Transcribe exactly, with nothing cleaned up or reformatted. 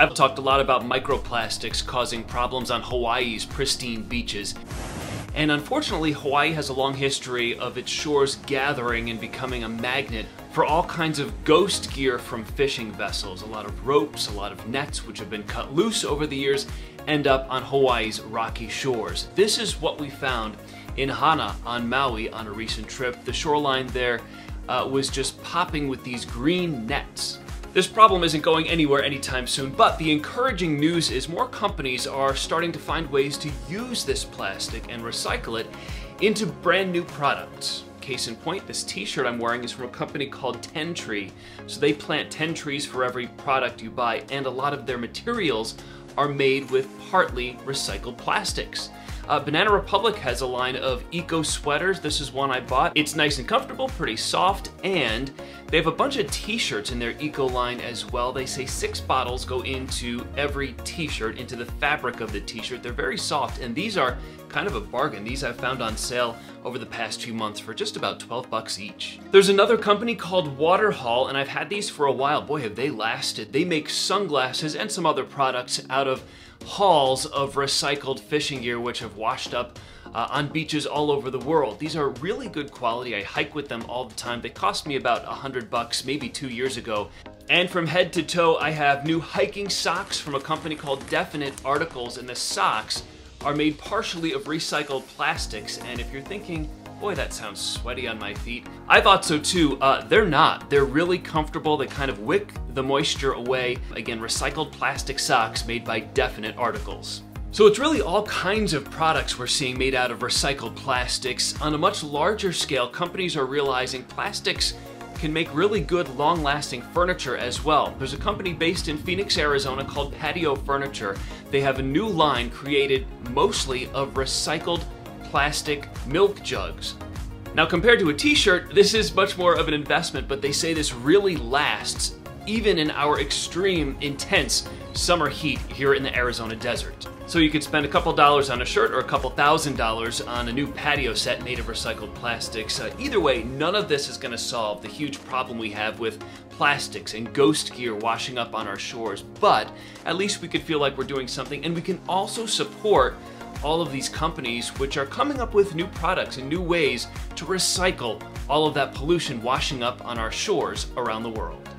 I've talked a lot about microplastics causing problems on Hawaii's pristine beaches. And unfortunately, Hawaii has a long history of its shores gathering and becoming a magnet for all kinds of ghost gear from fishing vessels. A lot of ropes, a lot of nets, which have been cut loose over the years, end up on Hawaii's rocky shores. This is what we found in Hana on Maui on a recent trip. The shoreline there uh, was just popping with these green nets. This problem isn't going anywhere anytime soon, but the encouraging news is more companies are starting to find ways to use this plastic and recycle it into brand new products. Case in point, this t-shirt I'm wearing is from a company called Tentree. So they plant ten trees for every product you buy, and a lot of their materials are made with partly recycled plastics. Uh, Banana Republic has a line of eco sweaters. This is one I bought. It's nice and comfortable, pretty soft, and they have a bunch of t-shirts in their eco line as well. They say six bottles go into every t-shirt, into the fabric of the t-shirt. They're very soft, and these are kind of a bargain. These I've found on sale over the past few months for just about twelve bucks each. There's another company called Waterhaul, and I've had these for a while. Boy, have they lasted. They make sunglasses and some other products out of hauls of recycled fishing gear, which have washed up uh, on beaches all over the world. These are really good quality. I hike with them all the time. They cost me about a hundred bucks, maybe two years ago. And from head to toe, I have new hiking socks from a company called Definite Articles, and the socks are made partially of recycled plastics. And if you're thinking, boy, that sounds sweaty on my feet, I thought so too. Uh, they're not. They're really comfortable. They kind of wick the moisture away. Again, recycled plastic socks made by Definite Articles. So it's really all kinds of products we're seeing made out of recycled plastics. On a much larger scale, companies are realizing plastics can make really good, long-lasting furniture as well. There's a company based in Phoenix, Arizona called Paddy O Furniture. They have a new line created mostly of recycled plastic milk jugs. Now, compared to a t-shirt, this is much more of an investment, but they say this really lasts even in our extreme, intense summer heat here in the Arizona desert. So you could spend a couple dollars on a shirt or a couple thousand dollars on a new patio set made of recycled plastics. Uh, either way, none of this is going to solve the huge problem we have with plastics and ghost gear washing up on our shores, but at least we could feel like we're doing something, and we can also support all of these companies which are coming up with new products and new ways to recycle all of that pollution washing up on our shores around the world.